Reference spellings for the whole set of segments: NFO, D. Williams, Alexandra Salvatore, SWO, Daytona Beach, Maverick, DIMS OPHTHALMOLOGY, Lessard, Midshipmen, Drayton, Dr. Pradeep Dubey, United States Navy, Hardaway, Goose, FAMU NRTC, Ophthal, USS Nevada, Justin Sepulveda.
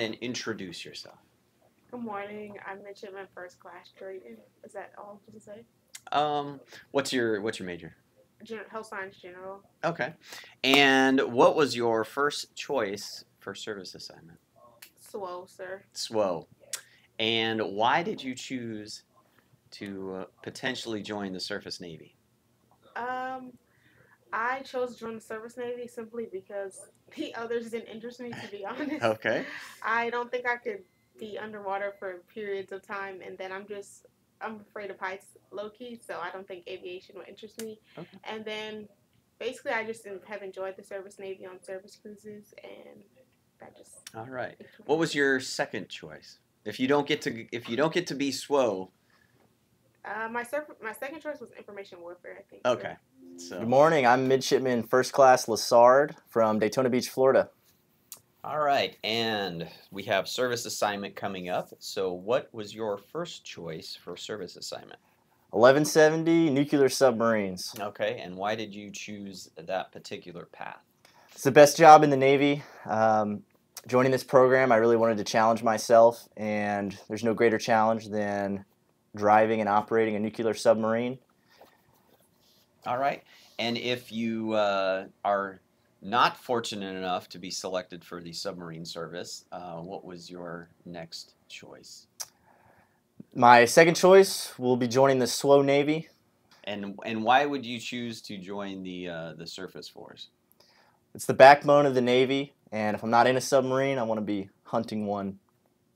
ahead and introduce yourself. Good morning. I'm Midshipman First Class Drayton. Is that all to say? What's your major? Health Science General. Okay. And what was your first choice for service assignment? SWO, sir. SWO. And why did you choose to potentially join the Surface Navy? I chose to join the Surface Navy simply because the others didn't interest me, to be honest. Okay. I don't think I could be underwater for periods of time, and then I'm afraid of heights, low-key, so I don't think aviation would interest me. Okay. And then, basically, I just have enjoyed the Surface Navy on service cruises, and that just... All right. What was your second choice? If you don't get to be SWO... My second choice was information warfare, I think. Okay. So. Good morning. I'm Midshipman First Class Lessard from Daytona Beach, Florida. All right. And we have service assignment coming up. So what was your first choice for service assignment? 1170 nuclear submarines. Okay. And why did you choose that particular path? It's the best job in the Navy. Joining this program, I really wanted to challenge myself, and there's no greater challenge than driving and operating a nuclear submarine. All right. And if you are not fortunate enough to be selected for the submarine service, what was your next choice? My second choice will be joining the SWO Navy. And why would you choose to join the Surface Force? It's the backbone of the Navy, and if I'm not in a submarine, I want to be hunting one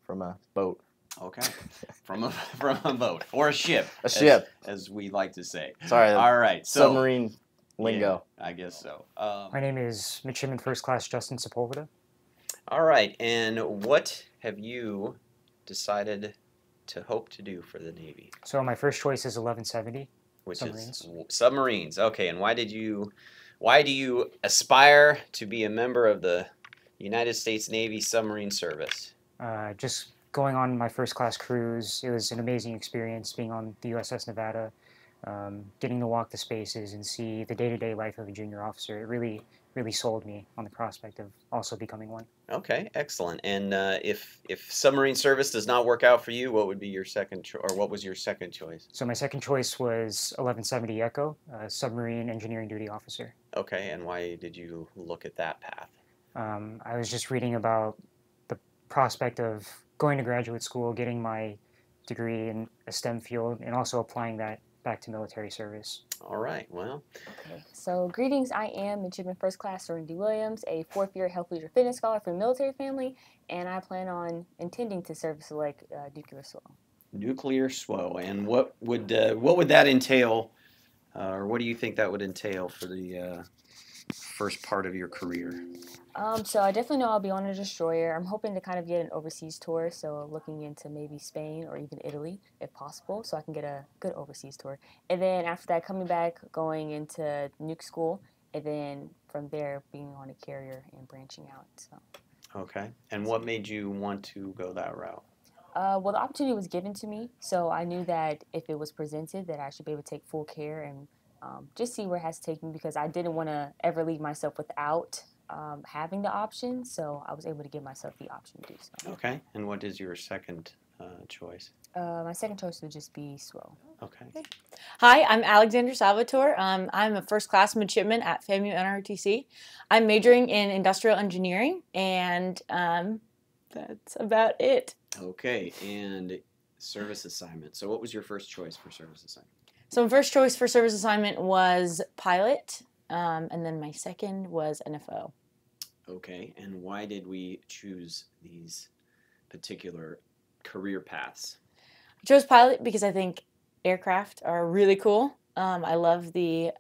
from a boat. Okay, from a boat or a ship, as we like to say. Sorry. All right. So, submarine lingo. Yeah, I guess so. My name is Midshipman First Class Justin Sepulveda. All right, and what have you decided to hope to do for the Navy? So my first choice is 1170, which submarines. Is submarines. Okay, and why do you aspire to be a member of the United States Navy Submarine Service? Just going on my first-class cruise, it was an amazing experience being on the USS Nevada, getting to walk the spaces and see the day-to-day life of a junior officer. It really, really sold me on the prospect of also becoming one. Okay, excellent. And if submarine service does not work out for you, what would be your second choice? So my second choice was 1170 Echo, submarine engineering duty officer. Okay, and why did you look at that path? I was just reading about the prospect of going to graduate school, getting my degree in a STEM field, and also applying that back to military service. All right, well. Okay, so greetings. I am Midshipman First Class Sergeant D. Williams, a fourth-year health, leisure, fitness scholar from a military family, and I plan on intending to serve select nuclear SWO. Nuclear SWO, and what would that entail, or what do you think that would entail for the first part of your career? So I definitely know I'll be on a destroyer. I'm hoping to kind of get an overseas tour, so looking into maybe Spain or even Italy if possible, so I can get a good overseas tour. And then after that, coming back, going into nuke school, and then from there being on a carrier and branching out. So. Okay. And what made you want to go that route? Well, the opportunity was given to me, so I knew that if it was presented that I should be able to take full care and just see where it has taken me, because I didn't want to ever leave myself without having the option, so I was able to give myself the option to do so. Okay, and what is your second choice? My second choice would just be SWO. Okay. Hi, I'm Alexandra Salvatore. I'm a first-class midshipman at FAMU NRTC. I'm majoring in industrial engineering, and that's about it. Okay, and service assignment. So what was your first choice for service assignment? So my first choice for service assignment was pilot, and then my second was NFO. Okay, and why did we choose these particular career paths? I chose pilot because I think aircraft are really cool. I love the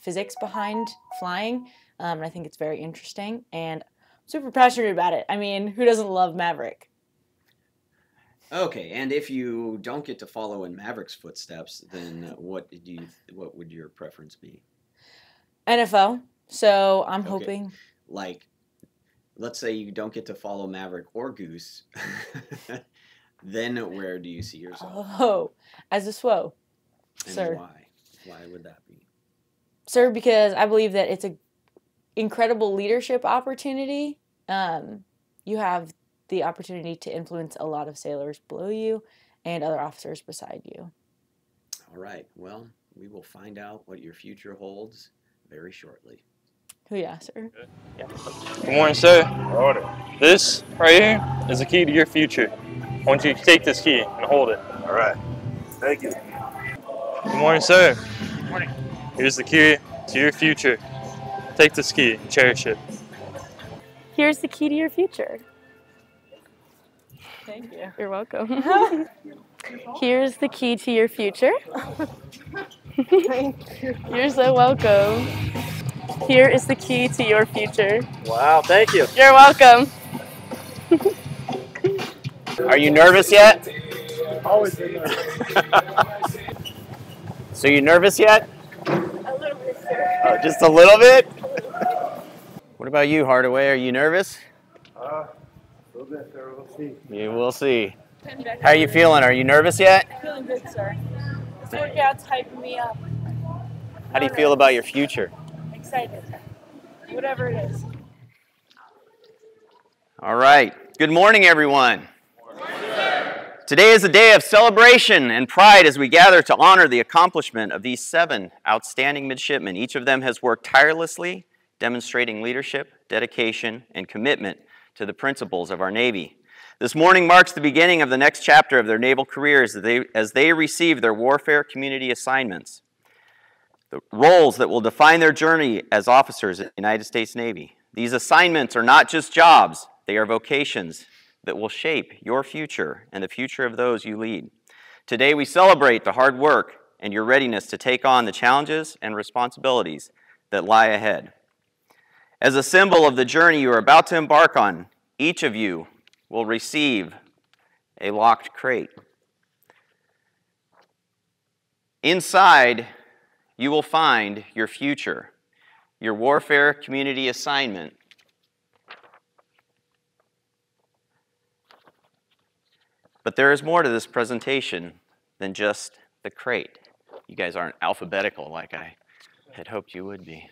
physics behind flying, and I think it's very interesting, and I'm super passionate about it. I mean, who doesn't love Maverick? Okay, and if you don't get to follow in Maverick's footsteps, then what would your preference be? NFO. So I'm hoping. Like, let's say you don't get to follow Maverick or Goose, then where do you see yourself? Oh, as a SWO, and sir. Why? Why would that be? Sir, because I believe that it's an incredible leadership opportunity. You have the opportunity to influence a lot of sailors below you and other officers beside you. All right. Well, we will find out what your future holds very shortly. Yeah, sir. Yeah. Good morning, sir. Order. This right here is the key to your future. I want you to take this key and hold it. All right. Thank you. Good morning, sir. Good morning. Here's the key to your future. Take this key and cherish it. Here's the key to your future. Thank you. You're welcome. Here's the key to your future. Thank you. You're so welcome. Here is the key to your future. Wow, thank you. You're welcome. Are you nervous yet? Always been nervous. So you nervous yet? A little bit, sir. Oh, just a little bit? What about you, Hardaway? Are you nervous? A little bit, sir. We'll see. You will see. How are you feeling? Are you nervous yet? I'm feeling good, sir. This workout's hyping me up. How do you feel about your future? Excited. Whatever it is. All right. Good morning, everyone. Good morning, sir. Today is a day of celebration and pride as we gather to honor the accomplishment of these 7 outstanding midshipmen. Each of them has worked tirelessly, demonstrating leadership, dedication, and commitment to the principles of our Navy. This morning marks the beginning of the next chapter of their naval careers as they receive their warfare community assignments, the roles that will define their journey as officers in the United States Navy. These assignments are not just jobs, they are vocations that will shape your future and the future of those you lead. Today we celebrate the hard work and your readiness to take on the challenges and responsibilities that lie ahead. As a symbol of the journey you are about to embark on, each of you will receive a locked crate. Inside, you will find your future, your warfare community assignment, but there is more to this presentation than just the crate. You guys aren't alphabetical like I had hoped you would be.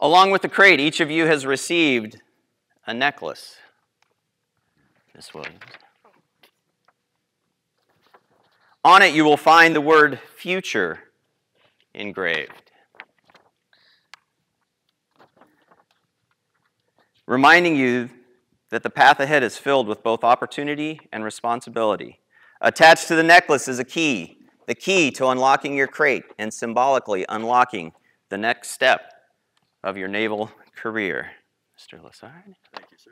Along with the crate, each of you has received a necklace, Miss Williams. On it, you will find the word future engraved, reminding you that the path ahead is filled with both opportunity and responsibility. Attached to the necklace is a key, the key to unlocking your crate and symbolically unlocking the next step of your naval career. Mr. Lessard. Thank you, sir.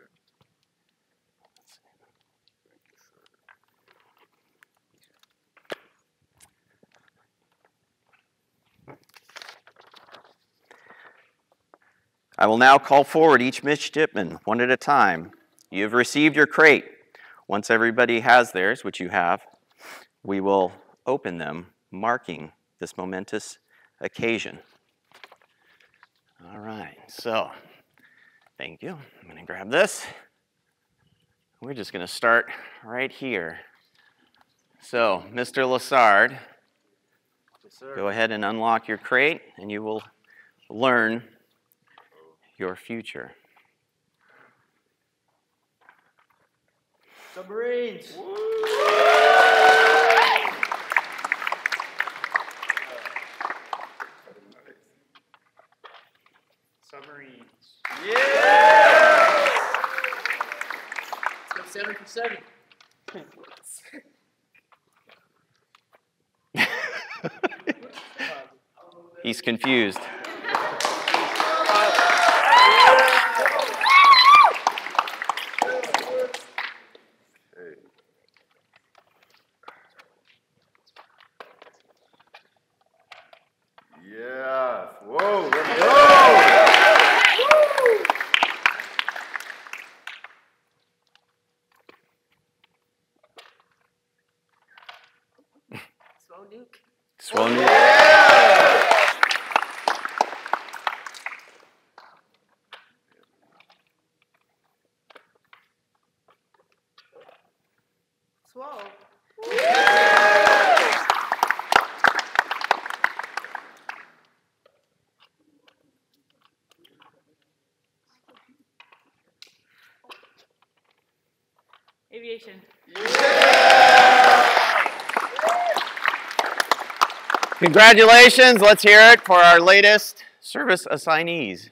I will now call forward each midshipman one at a time. You have received your crate. Once everybody has theirs, which you have, we will open them, marking this momentous occasion. All right, so. Thank you. I'm going to grab this. We're just going to start right here. So, Mr. Lessard, yes, sir. Go ahead and unlock your crate, and you will learn your future. Submarines! Woo! Submarines. Yeah! 7 for 7. He's confused. Yeah. Whoa. Let's go. Aviation. Yeah! Congratulations. Let's hear it for our latest service assignees.